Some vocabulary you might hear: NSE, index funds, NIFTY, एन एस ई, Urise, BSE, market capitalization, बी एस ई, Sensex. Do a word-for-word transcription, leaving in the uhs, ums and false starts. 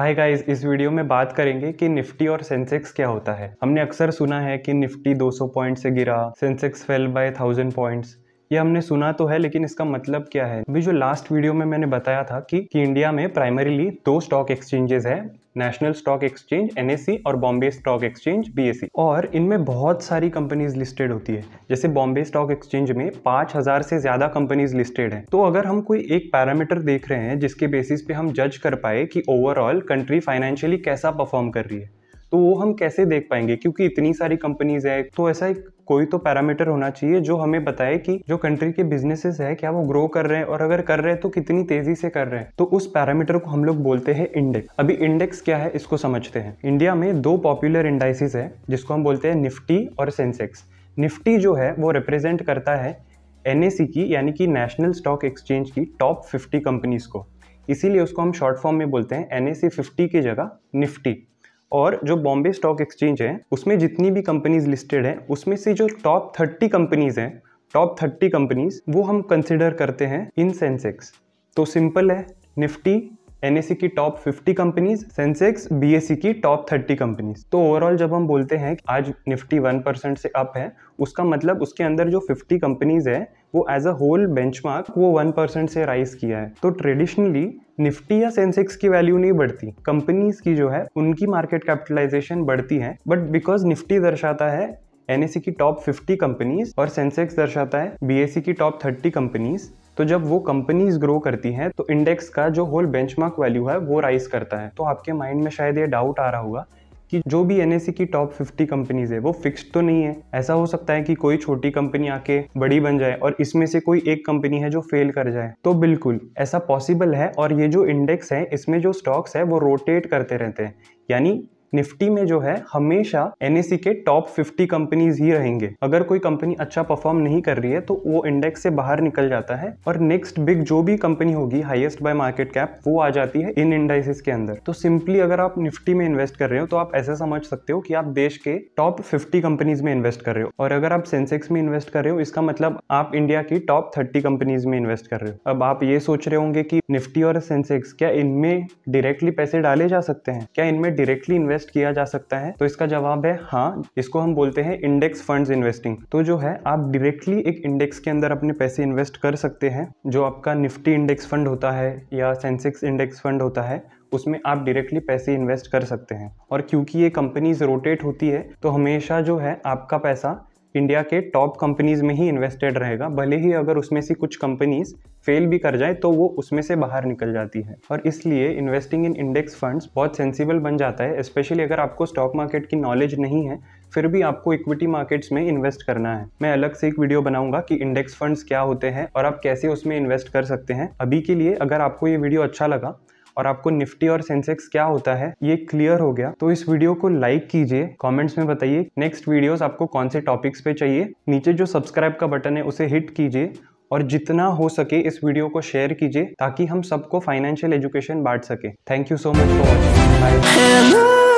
Hi guys, इस video में बात करेंगे कि निफ्टी और सेंसेक्स क्या होता है। हमने अक्सर सुना है कि निफ्टी दो सौ पॉइंट से गिरा, Sensex fell by thousand points, ये हमने सुना तो है, लेकिन इसका मतलब क्या है। अभी जो लास्ट वीडियो में मैंने बताया था कि, कि इंडिया में प्राइमरीली दो स्टॉक एक्सचेंजेस है, national stock exchange एन एस ई और Bombay stock exchange बी एस ई, और इनमें बहुत सारी कंपनीज लिस्टेड होती है। जैसे बॉम्बे स्टॉक एक्सचेंज में पाँच हज़ार से ज़्यादा कंपनीज लिस्टेड हैं। तो अगर हम कोई एक पैरामीटर देख रहे हैं जिसके बेसिस पे हम जज कर पाए कि ओवरऑल कंट्री फाइनेंशियली कैसा परफॉर्म कर रही है, तो वो हम कैसे देख पाएंगे, क्योंकि इतनी सारी कंपनीज है। तो ऐसा एक कोई तो पैरामीटर होना चाहिए जो हमें बताए कि जो कंट्री के बिजनेसेस है क्या वो ग्रो कर रहे हैं, और अगर कर रहे हैं तो कितनी तेजी से कर रहे हैं। तो उस पैरामीटर को हम लोग बोलते हैं इंडेक्स। अभी इंडेक्स क्या है इसको समझते हैं। इंडिया में दो पॉपुलर इंडाइसिस है जिसको हम बोलते हैं निफ्टी और सेंसेक्स। निफ्टी जो है वो रिप्रेजेंट करता है एन एस ई की, यानी कि नेशनल स्टॉक एक्सचेंज की टॉप फिफ्टी कंपनीज को, इसीलिए उसको हम शॉर्ट फॉर्म में बोलते हैं एन एस ई फिफ्टी की जगह निफ्टी। और जो बॉम्बे स्टॉक एक्सचेंज है उसमें जितनी भी कंपनीज लिस्टेड हैं उसमें से जो टॉप थर्टी कंपनीज हैं, टॉप थर्टी कंपनीज वो हम कंसिडर करते हैं इन सेंसेक्स। तो सिंपल है, निफ्टी एन एस ई की top fifty companies, Sensex बी एस ई की टॉप थर्टी कंपनीज। तो ओवरऑल जब हम बोलते हैं आज निफ्टी वन परसेंट से अप है, उसका मतलब उसके अंदर जो फिफ्टी कंपनीज है वो एज अ होल बेंचमार्क वो वन परसेंट से राइज किया है। तो ट्रेडिशनली निफ्टी या सेंसेक्स की वैल्यू नहीं बढ़ती, कंपनीज की जो है उनकी मार्केट कैपिटलाइजेशन बढ़ती है। बट बिकॉज निफ्टी दर्शाता है एन एस ई की टॉप फिफ्टी कंपनीज और सेंसेक्स दर्शाता है बी एस ई की टॉप थर्टी कंपनीज, तो जब वो कंपनीज ग्रो करती हैं तो इंडेक्स का जो होल बेंचमार्क वैल्यू है वो राइज करता है। तो आपके माइंड में शायद ये डाउट आ रहा होगा कि जो भी एन एस ई की टॉप फिफ्टी कंपनीज है वो फिक्स्ड तो नहीं है, ऐसा हो सकता है कि कोई छोटी कंपनी आके बड़ी बन जाए और इसमें से कोई एक कंपनी है जो फेल कर जाए। तो बिल्कुल ऐसा पॉसिबल है, और ये जो इंडेक्स है इसमें जो स्टॉक्स है वो रोटेट करते रहते हैं, यानी निफ्टी में जो है हमेशा एन एस ई के टॉप फिफ्टी कंपनीज ही रहेंगे। अगर कोई कंपनी अच्छा परफॉर्म नहीं कर रही है तो वो इंडेक्स से बाहर निकल जाता है, और नेक्स्ट बिग जो भी कंपनी होगी हाईएस्ट बाय मार्केट कैप वो आ जाती है इन इंडाइसेस के अंदर। तो सिंपली अगर आप निफ्टी में इन्वेस्ट कर रहे हो तो आप ऐसा समझ सकते हो कि आप देश के टॉप फिफ्टी कंपनीज में इन्वेस्ट कर रहे हो, और अगर आप सेंसेक्स में इन्वेस्ट कर रहे हो इसका मतलब आप इंडिया की टॉप थर्टी कंपनीज में इन्वेस्ट कर रहे हो। अब आप ये सोच रहे होंगे कि निफ्टी और सेंसेक्स, क्या इनमें डायरेक्टली पैसे डाले जा सकते हैं, क्या इनमें डायरेक्टली किया जा सकता है? तो इसका जवाब है हाँ, इसको हम बोलते हैं इंडेक्स फंड्स इन्वेस्टिंग। तो जो है आप डायरेक्टली एक इंडेक्स के अंदर अपने पैसे इन्वेस्ट कर सकते हैं। जो आपका निफ्टी इंडेक्स फंड होता है या सेंसेक्स इंडेक्स फंड होता है उसमें आप डायरेक्टली पैसे इन्वेस्ट कर सकते हैं, और क्योंकि ये कंपनीज रोटेट होती है तो हमेशा जो है आपका पैसा इंडिया के टॉप कंपनीज में ही इन्वेस्टेड रहेगा। भले ही अगर उसमें से कुछ कंपनीज फेल भी कर जाए तो वो उसमें से बाहर निकल जाती है, और इसलिए इन्वेस्टिंग इन इंडेक्स फंड्स बहुत सेंसिबल बन जाता है, स्पेशली अगर आपको स्टॉक मार्केट की नॉलेज नहीं है फिर भी आपको इक्विटी मार्केट्स में इन्वेस्ट करना है। मैं अलग से एक वीडियो बनाऊंगा कि इंडेक्स फंड्स क्या होते हैं और आप कैसे उसमें इन्वेस्ट कर सकते हैं। अभी के लिए अगर आपको ये वीडियो अच्छा लगा और आपको निफ्टी और सेंसेक्स क्या होता है ये क्लियर हो गया तो इस वीडियो को लाइक कीजिए, कमेंट्स में बताइए नेक्स्ट वीडियोस आपको कौन से टॉपिक्स पे चाहिए। नीचे जो सब्सक्राइब का बटन है उसे हिट कीजिए, और जितना हो सके इस वीडियो को शेयर कीजिए ताकि हम सबको फाइनेंशियल एजुकेशन बांट सके। Thank you so much for watching.